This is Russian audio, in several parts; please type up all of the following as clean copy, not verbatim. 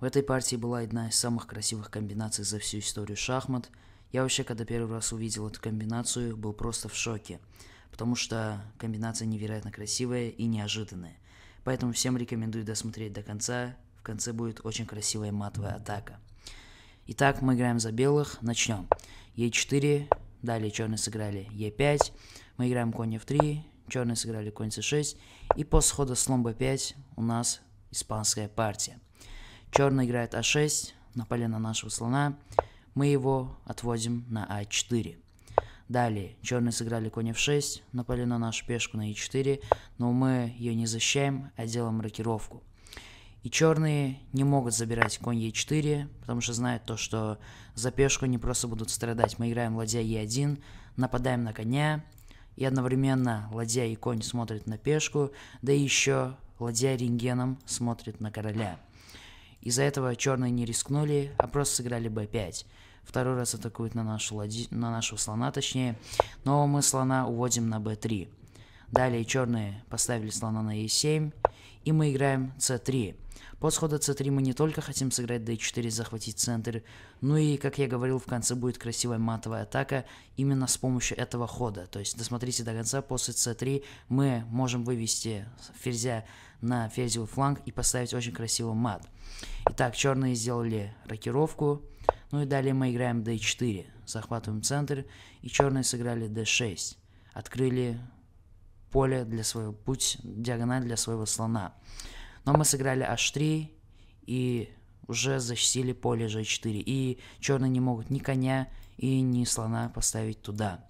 В этой партии была одна из самых красивых комбинаций за всю историю шахмат. Я вообще, когда первый раз увидел эту комбинацию, был просто в шоке, потому что комбинация невероятно красивая и неожиданная. Поэтому всем рекомендую досмотреть до конца, в конце будет очень красивая матовая атака. Итак, мы играем за белых, начнем. Е4, далее черные сыграли Е5, мы играем конь F3, черные сыграли конь С6, и после хода слон Б5 у нас испанская партия. Черный играет А6, напали на нашего слона, мы его отводим на А4. Далее, черные сыграли конь F6, напали на нашу пешку на E4, но мы ее не защищаем, а делаем рокировку. И черные не могут забирать конь E4, потому что знают то, что за пешку они просто будут страдать. Мы играем ладья E1, нападаем на коня, и одновременно ладья и конь смотрят на пешку, да и еще ладья рентгеном смотрит на короля. Из-за этого черные не рискнули, а просто сыграли B5. Второй раз атакуют на нашего слона, точнее, но мы слона уводим на b3. Далее черные поставили слона на e7, и мы играем c3. После хода c3 мы не только хотим сыграть d4, захватить центр, ну и, как я говорил, в конце будет красивая матовая атака именно с помощью этого хода. То есть досмотрите до конца, после c3 мы можем вывести ферзя на ферзевый фланг и поставить очень красивый мат. Итак, черные сделали рокировку. Ну и далее мы играем d4, захватываем центр, и черные сыграли d6, открыли поле для своего путь, диагональ для своего слона. Но мы сыграли h3 и уже защитили поле g4, и черные не могут ни коня и ни слона поставить туда.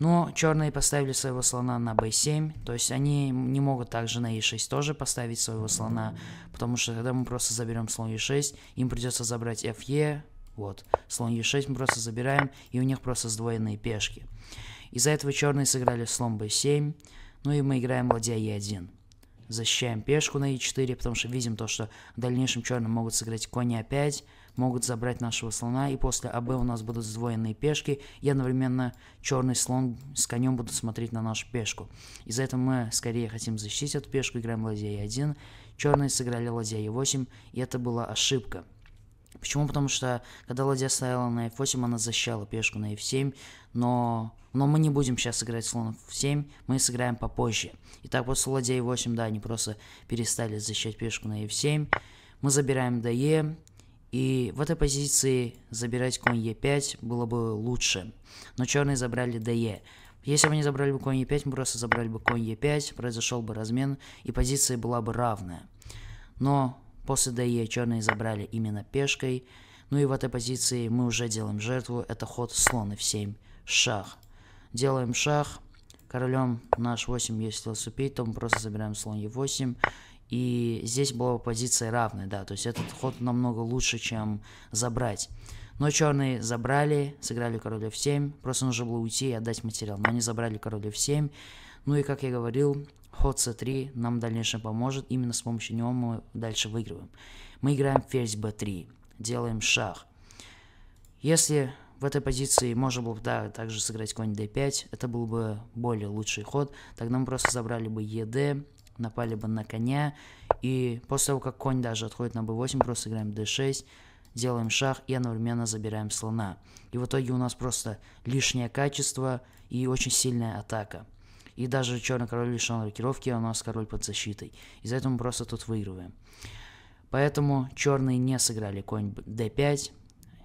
Но черные поставили своего слона на b7, то есть они не могут также на e6 тоже поставить своего слона, потому что когда мы просто заберем слон e6, им придется забрать fe, вот, слон e6 мы просто забираем, и у них просто сдвоенные пешки. Из-за этого черные сыграли слон b7, ну и мы играем ладья e1. Защищаем пешку на e4, потому что видим то, что в дальнейшем черные могут сыграть конь a5, могут забрать нашего слона, и после АБ у нас будут сдвоенные пешки, и одновременно черный слон с конем будут смотреть на нашу пешку. Из-за этого мы скорее хотим защитить эту пешку, играем ладья e1, черные сыграли ладья e8, и это была ошибка. Почему? Потому что, когда ладья стояла на f8, она защищала пешку на f7, но мы не будем сейчас играть слон f7, мы сыграем попозже. Итак, после ладья e8, да, они просто перестали защищать пешку на f7, мы забираем ДЕ, и в этой позиции забирать конь e5 было бы лучше, но черные забрали ДЕ. Если бы они забрали бы конь e5, мы просто забрали бы конь e5, произошел бы размен, и позиция была бы равная. Но после ДЕ черные забрали именно пешкой, ну и в этой позиции мы уже делаем жертву, это ход слон f7, шах. Делаем шах, королем на h8, если отступить, то мы просто забираем слон e8, и здесь была позиция равная, да, то есть этот ход намного лучше, чем забрать. Но черные забрали, сыграли король f7, просто нужно было уйти и отдать материал, но они забрали король f7, ну и, как я говорил, ход c3 нам в дальнейшем поможет, именно с помощью него мы дальше выигрываем. Мы играем ферзь b3, делаем шах. Если в этой позиции можно было бы, да, также сыграть конь d5, это был бы более лучший ход, тогда мы просто забрали бы ед, напали бы на коня, и после того, как конь даже отходит на b8, просто играем d6, делаем шах и одновременно забираем слона. И в итоге у нас просто лишнее качество и очень сильная атака. И даже черный король лишен рокировки, а у нас король под защитой. Из-за этого мы просто тут выигрываем. Поэтому черные не сыграли конь d5.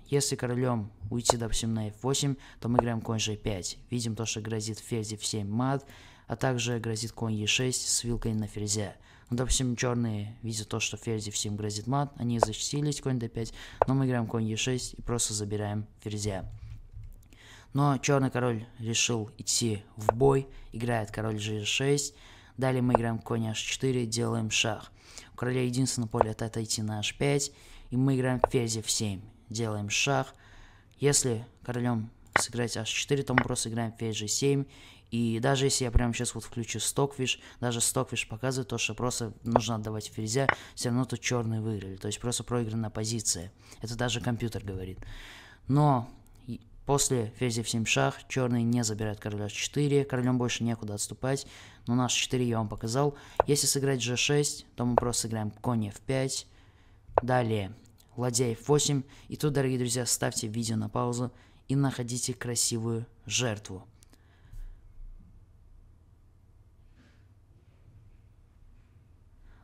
Если королем уйти, допустим, на f8, то мы играем конь g5. Видим то, что грозит ферзь f7 мат, а также грозит конь e6 с вилкой на ферзя. Ну, допустим, черные видят то, что ферзь f7 грозит мат, они защитились, конь d5, но мы играем конь e6 и просто забираем ферзя. Но черный король решил идти в бой, играет король g6, далее мы играем конь h4, делаем шах. У короля единственное поле это отойти на h5, и мы играем ферзь f7, делаем шах. Если королем сыграть h4, то мы просто играем ферзь g7, и даже если я прямо сейчас вот включу стокфиш, даже стокфиш показывает то, что просто нужно отдавать ферзя, все равно тут черные выиграли, то есть просто проигранная позиция, это даже компьютер говорит. Но после ферзь f7 шах черные не забирают короля h4, королем больше некуда отступать, но наш h4 я вам показал. Если сыграть g6, то мы просто сыграем конь f5, Далее, Ладеев 8. И тут, дорогие друзья, ставьте видео на паузу и находите красивую жертву.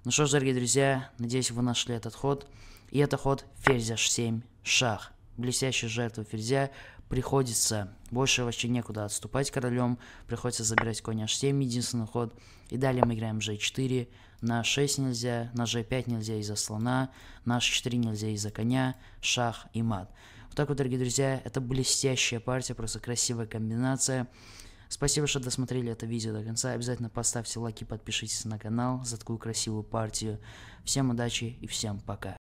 Ну что ж, дорогие друзья, надеюсь, вы нашли этот ход. И это ход ферзь h7 шах. Блестящая жертва ферзя. Приходится, больше вообще некуда отступать королем. Приходится забирать конь h7, единственный ход. И далее мы играем g4. На h6 нельзя, на g5 нельзя из-за слона. На h4 нельзя из-за коня. Шах и мат. Вот так вот, дорогие друзья, это блестящая партия. Просто красивая комбинация. Спасибо, что досмотрели это видео до конца. Обязательно поставьте лайки, подпишитесь на канал за такую красивую партию. Всем удачи и всем пока.